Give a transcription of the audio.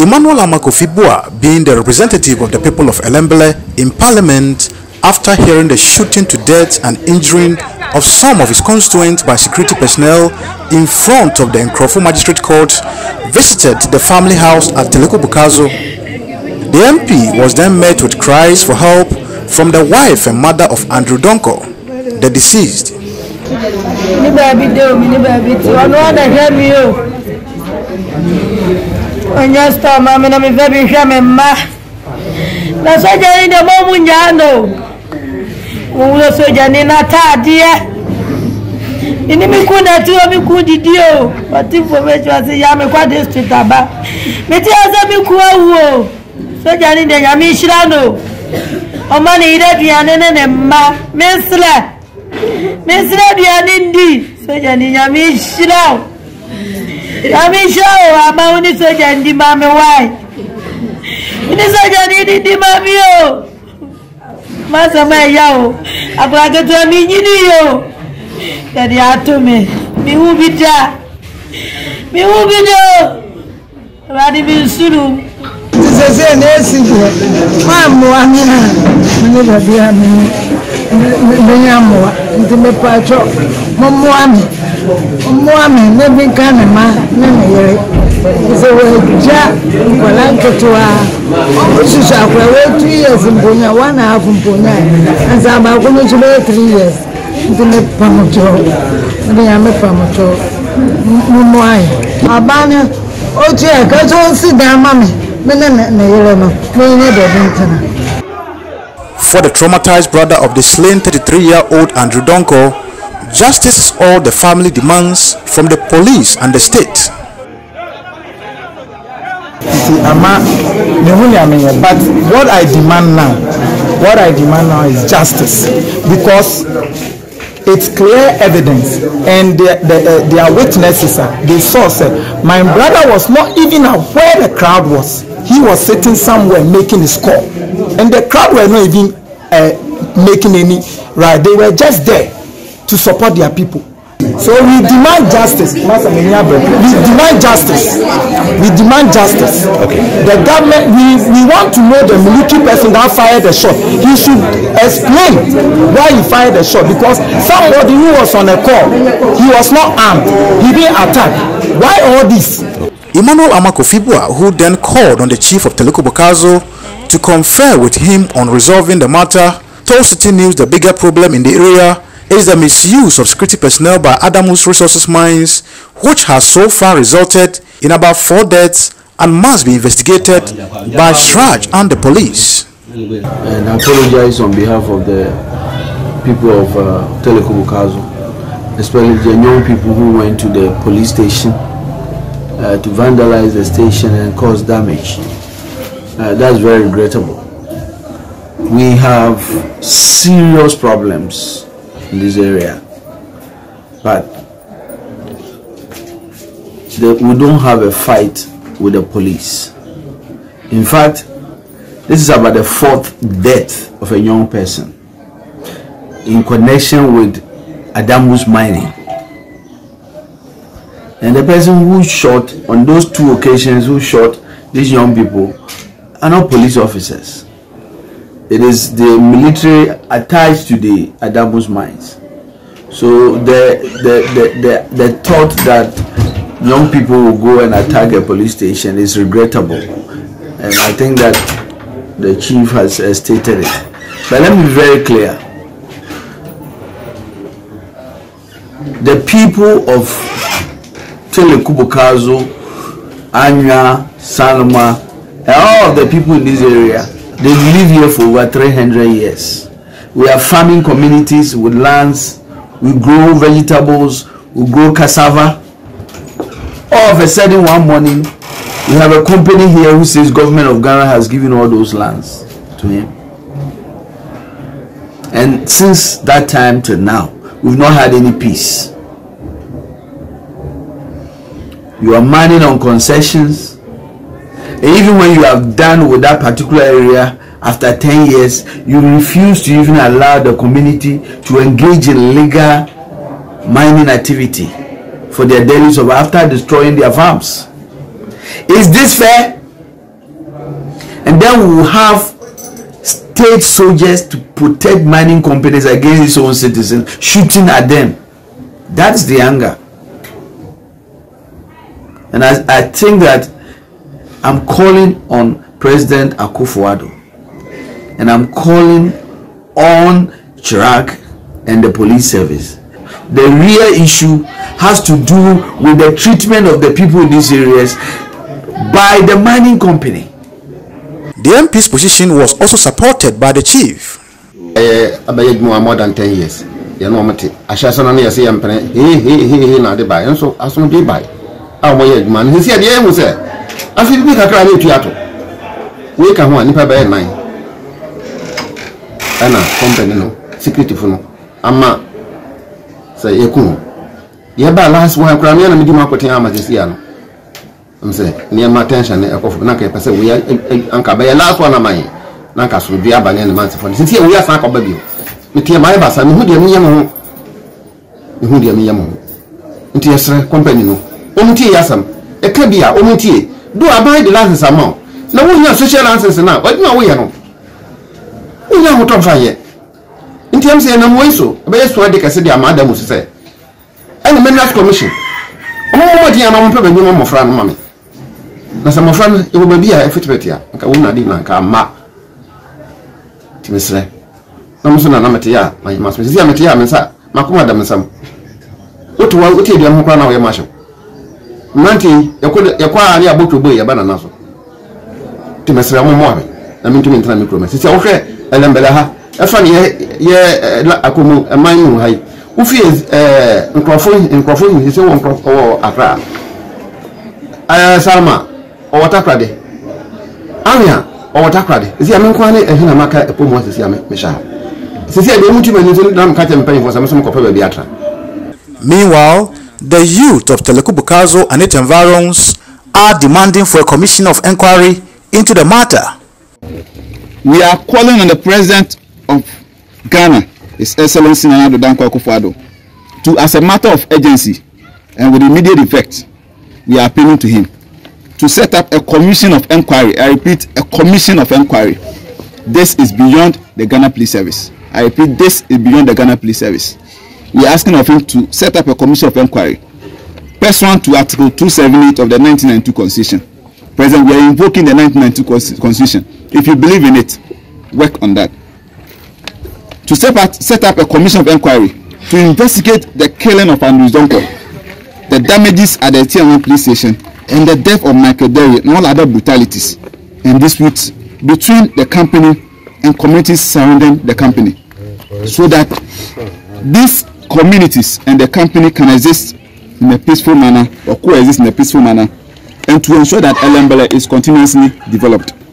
Emmanuel Armah-Kofi Buah, being the representative of the people of Ellembele in Parliament after hearing the shooting to death and injuring of some of his constituents by security personnel in front of the Nkrofu Magistrate Court, visited the family house at Teleku-Bokazo. The MP was then met with cries for help from the wife and mother of Andrew Donko, the deceased. For the traumatized brother of the slain 33-year-old Andrew Donko, justice is all the family demands from the police and the state. But what I demand now is justice, because it's clear evidence, and their witnesses, they saw, said, my brother was not even aware the crowd was. He was sitting somewhere making his call, and the crowd were not even making any right. They were just there to support their people. So we demand justice. We demand justice. Okay. The government, we want to know the military person that fired the shot. He should explain why he fired the shot, because somebody who was on a call, he was not armed, he didn't attack. Why all this? Emmanuel Armah-Kofi Buah, who then called on the chief of Teleku-Bokazo to confer with him on resolving the matter, told City News the bigger problem in the area is the misuse of security personnel by Adamus Resources Mines, which has so far resulted in about 4 deaths and must be investigated by CHRAJ and the police. And I apologize on behalf of the people of Teleku-Bokazo, especially the young people who went to the police station to vandalize the station and cause damage. That's very regrettable. We have serious problems in this area, but we don't have a fight with the police. In fact, this is about the 4th death of a young person in connection with Adamus mining, and the person who shot on those 2 occasions, who shot these young people, are not police officers. It is the military attached to the Adamus mines. So the thought that young people will go and attack a police station is regrettable, and I think that the chief has stated it. But let me be very clear: the people of Teleku-Bokazo, Anya, Salma, and all of the people in this area, they live here for over 300 years. We are farming communities with lands. We grow vegetables. We grow cassava. All of a sudden, one morning, we have a company here who says government of Ghana has given all those lands to him. And since that time till now, we've not had any peace. You are mining on concessions. Even when you have done with that particular area, after 10 years, you refuse to even allow the community to engage in legal mining activity for their daily survival after destroying their farms. Is this fair? And then we will have state soldiers to protect mining companies against its own citizens, shooting at them. That's the anger. And I think that I'm calling on President Akufuado, and I'm calling on CHRAJ and the police service. The real issue has to do with the treatment of the people in these areas by the mining company. The MP's position was also supported by the chief. I've been more than 10 years. You know, I shall say, I'm paying. He, not the buy. And so, I saw the buy. I'm a young man. He said, yeah, was there. I feel we can try to theater. We can one, if I buy mine. And a company, no, security for no. I'm a say, you could. Yeah, but last one, Crimean, I'm doing my cutting arm as Yano. I'm saying, near my attention, a coffee, Naka, I said, we are Uncle Bay, last one of mine. Naka, so we are by any month for this. Since here we are Sanko Baby. Metia my bass, and who dear me yamon? Who dear me yamon? Into your sir, company, no. Omity yasam, a cabia, omity. Do abide the license among. No one has social answers now, but no, we are not. We are not on fire. In terms of no way so, but that's why they can say their mother must say. And the Minerals Commission. Oh, dear, I'm probably no more friend, mommy. Now, some of them, it will be a fit here. I will not even come back. Timothy, no sooner than Amatia, my master, Miss Amatia, Miss Macumada, Miss Sam. What do I tell you? I'm going to Marshal. Nanti, you could acquire your book to buy a banana. Timothy, I'm more. I mean, to me, time micromes. It's okay, Ellembele. A funny, yeah, I come a mine. Who feels Nkrofu, his own crop or Accra? Salma or Takrade. Anya or Takrade. Is the Amanquani and Hinamaka a Pumas is Yam Misha? Since I don't want to pay for some copper beatra. Meanwhile, the youth of Teleku-Bokazo and its environs are demanding for a commission of inquiry into the matter. We are calling on the President of Ghana, His Excellency Andrew Donko, to, as a matter of urgency and with immediate effect, we are appealing to him to set up a commission of inquiry. I repeat, a commission of inquiry. This is beyond the Ghana Police Service. I repeat, this is beyond the Ghana Police Service. We are asking of him to set up a commission of inquiry. Pursuant to Article 278 of the 1992 Constitution. President, we are invoking the 1992 Constitution. If you believe in it, work on that. To set up a commission of inquiry to investigate the killing of Andrew Zonko, the damages at the Tiananmen police station, and the death of Michael Derry and all other brutalities and disputes between the company and communities surrounding the company, so that these communities and the company can exist in a peaceful manner or coexist in a peaceful manner, and to ensure that Ellembele is continuously developed.